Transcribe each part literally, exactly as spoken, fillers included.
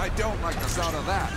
I don't like the sound of that.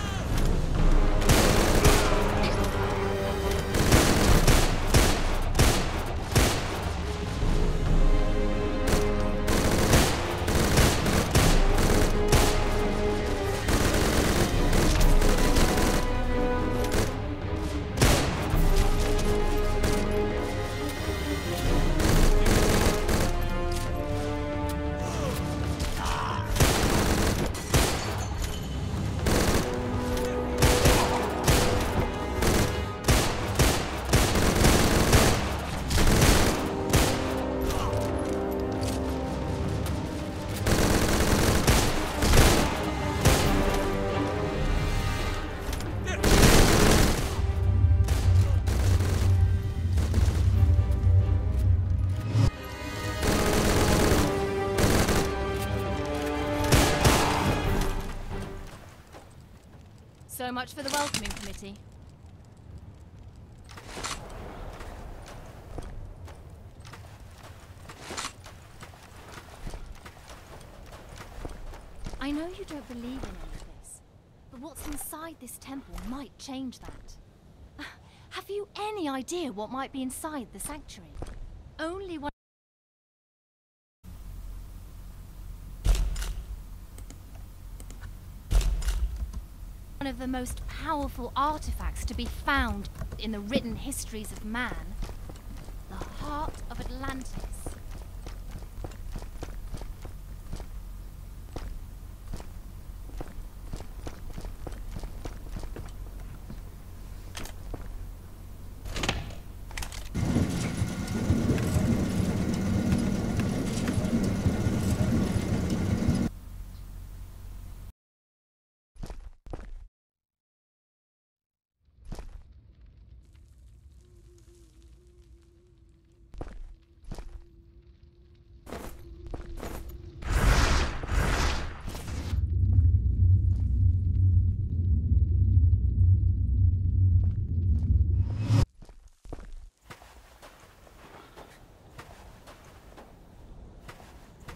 So much for the welcoming committee. I know you don't believe in any of this, but what's inside this temple might change that. Have you any idea what might be inside the sanctuary? Only one. One of the most powerful artifacts to be found in the written histories of man, the heart of Atlantis.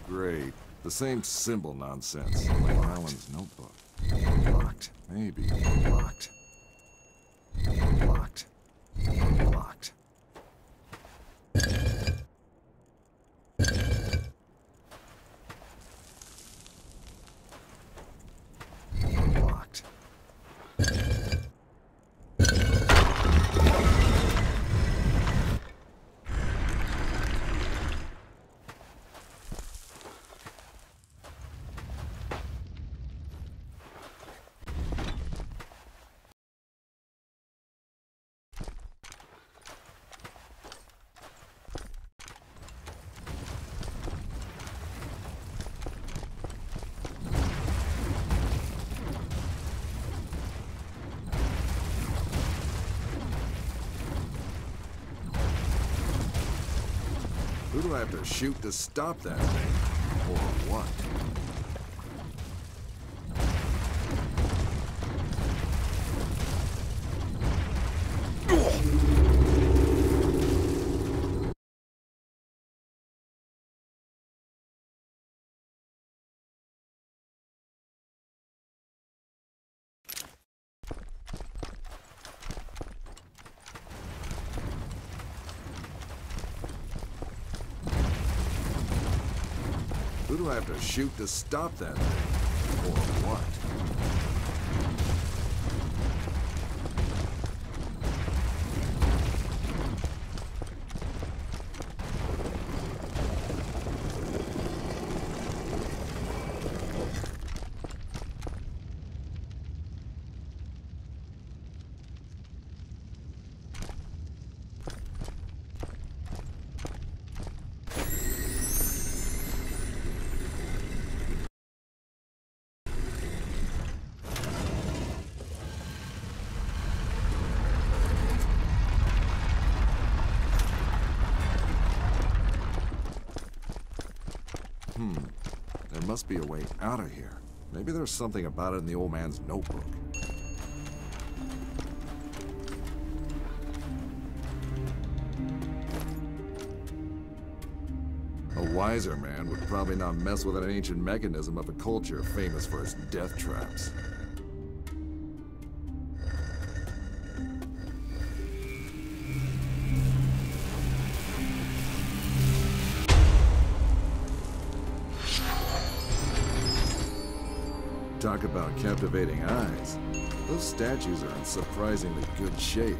Great. The same symbol nonsense. Like Alan's notebook. Locked. Maybe. Locked. Locked. Locked. Locked. Who do I have to shoot to stop that thing? Or what? Who do I have to shoot to stop that thing? Or what? Hmm. There must be a way out of here. Maybe there's something about it in the old man's notebook. A wiser man would probably not mess with an ancient mechanism of a culture famous for its death traps. Talk about captivating eyes. Those statues are in surprisingly good shape.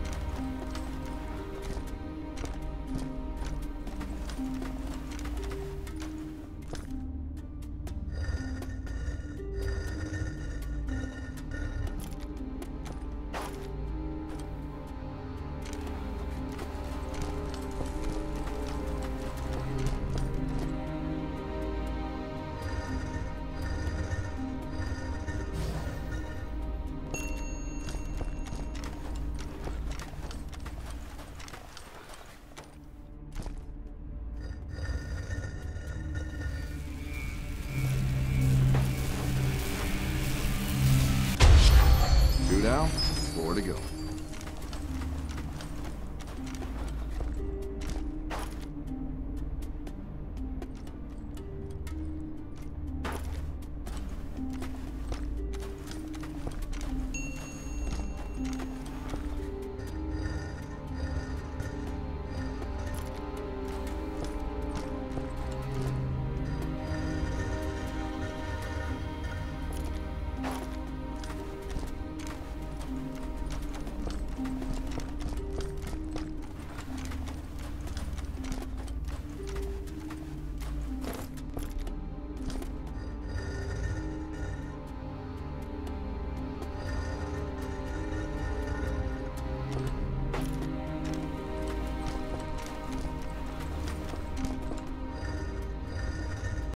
Now, four to go.